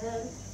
Then